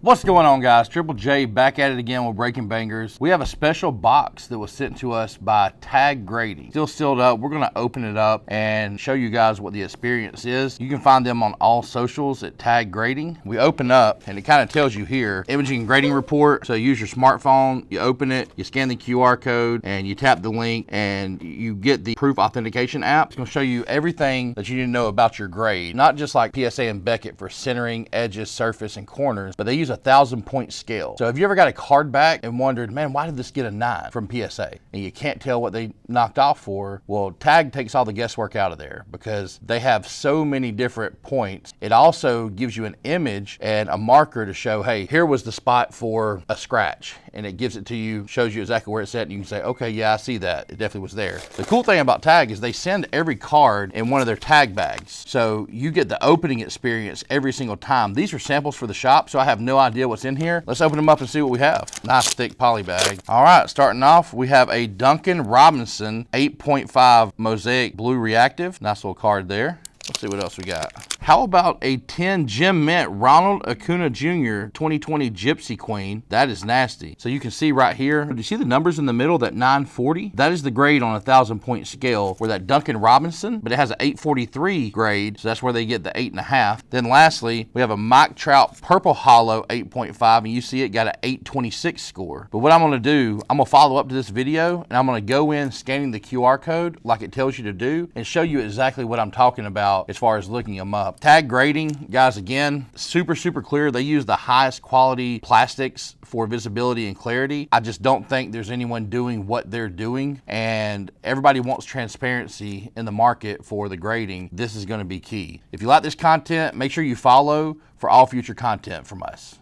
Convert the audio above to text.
What's going on, guys? Triple J back at it again with Breaking Bangers. We have a special box that was sent to us by Tag Grading. Still sealed up. We're gonna open it up and show you guys what the experience is. You can find them on all socials at Tag Grading. We open up and it kind of tells you here, imaging grading report. So use your smartphone, you open it, you scan the QR code and you tap the link and you get the Proof Authentication app. It's gonna show you everything that you need to know about your grade. Not just like PSA and Beckett for centering, edges, surface, and corners, but they use a 1,000-point scale. So have you ever got a card back and wondered, man, why did this get a 9 from PSA? And you can't tell what they knocked off for. Well, Tag takes all the guesswork out of there because they have so many different points. It also gives you an image and a marker to show, hey, here was the spot for a scratch. And it gives it to you, shows you exactly where it's at, and you can say, okay, yeah, I see that. It definitely was there. The cool thing about Tag is they send every card in one of their tag bags. So you get the opening experience every single time. These are samples for the shop, so I have no idea what's in here. Let's open them up and see what we have. Nice thick poly bag. All right, starting off, we have a Duncan Robinson 8.5 Mosaic Blue Reactive. Nice little card there. Let's see what else we got. How about a 10 Gem Mint Ronald Acuña Jr. 2020 Gypsy Queen? That is nasty. So you can see right here, do you see the numbers in the middle, that 940? That is the grade on a 1,000-point scale for that Duncan Robinson, but it has an 843 grade, so that's where they get the 8.5. Then lastly, we have a Mike Trout Purple Hollow 8.5, and you see it got an 826 score. But what I'm gonna do, I'm gonna follow up to this video, and I'm gonna go in scanning the QR code like it tells you to do, and show you exactly what I'm talking about as far as looking them up. Tag Grading, guys, again, super, super clear. They use the highest quality plastics for visibility and clarity. I just don't think there's anyone doing what they're doing, and everybody wants transparency in the market for the grading. This is gonna be key. If you like this content, make sure you follow for all future content from us.